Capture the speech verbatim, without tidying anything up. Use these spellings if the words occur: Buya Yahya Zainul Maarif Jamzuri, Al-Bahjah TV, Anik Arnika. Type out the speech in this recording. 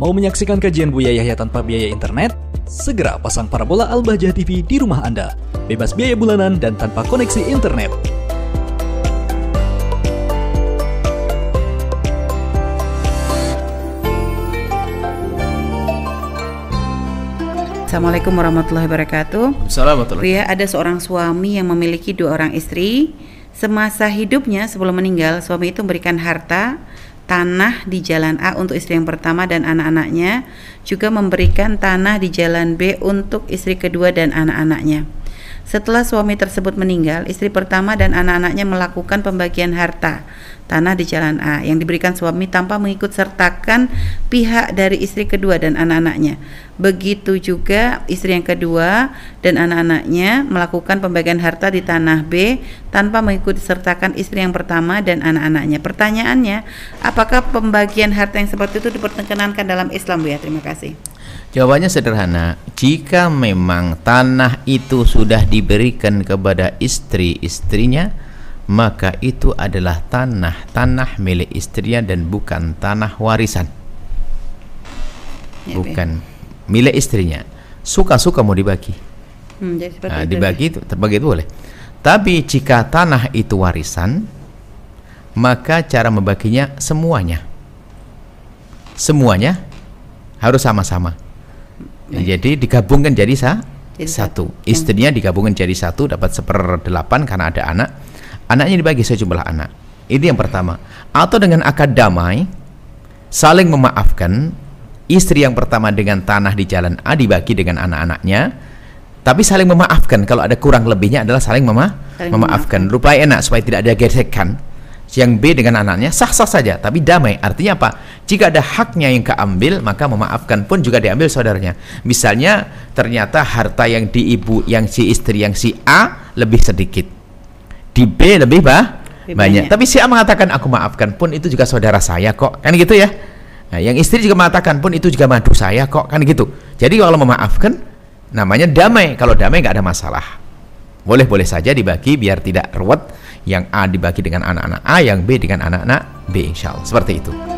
Mau menyaksikan kajian Buya Yahya tanpa biaya internet? Segera pasang parabola Al-Bahjah T V di rumah Anda. Bebas biaya bulanan dan tanpa koneksi internet. Assalamualaikum warahmatullahi wabarakatuh. Assalamualaikum. Buya, ada seorang suami yang memiliki dua orang istri. Semasa hidupnya sebelum meninggal, suami itu memberikan harta tanah di jalan A untuk istri yang pertama dan anak-anaknya, juga memberikan tanah di jalan B untuk istri kedua dan anak-anaknya. Setelah suami tersebut meninggal, istri pertama dan anak-anaknya melakukan pembagian harta tanah di jalan A yang diberikan suami tanpa mengikut sertakan pihak dari istri kedua dan anak-anaknya. Begitu juga istri yang kedua dan anak-anaknya melakukan pembagian harta di tanah B tanpa mengikut sertakan istri yang pertama dan anak-anaknya. Pertanyaannya, apakah pembagian harta yang seperti itu diperkenankan dalam Islam, Bu? Ya, terima kasih. Jawabannya sederhana, jika memang tanah itu sudah diberikan kepada istri-istrinya, maka itu adalah tanah tanah milik istrinya dan bukan tanah warisan, ya, bukan milik istrinya. Suka-suka mau dibagi, hmm, jadi nah, itu dibagi itu terbagi itu boleh. Tapi jika tanah itu warisan, maka cara membaginya semuanya semuanya harus sama-sama. Ya. Jadi digabungkan jadi sa jadi satu. satu. Istrinya hmm. digabungkan jadi satu, dapat seperdelapan karena ada anak. Anaknya dibagi sejumlah anak. Itu yang pertama. Atau dengan akad damai, saling memaafkan, istri yang pertama dengan tanah di jalan A dibagi dengan anak-anaknya, tapi saling memaafkan. Kalau ada kurang lebihnya adalah saling mema saling memaafkan. Rupanya enak supaya tidak ada gesekan. Yang B dengan anaknya sah-sah saja, tapi damai. Artinya apa? Jika ada haknya yang keambil, maka memaafkan pun juga diambil saudaranya. Misalnya ternyata harta yang di ibu, yang si istri, yang si A lebih sedikit, di B lebih bah, lebih banyak. banyak. Tapi si A mengatakan aku maafkan pun itu juga saudara saya kok, kan gitu ya. Nah, yang istri juga mengatakan pun itu juga madu saya kok, kan gitu. Jadi kalau memaafkan namanya damai. Kalau damai nggak ada masalah. Boleh-boleh saja dibagi biar tidak ruwet. Yang A dibagi dengan anak-anak A, yang B dengan anak-anak B, insya Allah seperti itu.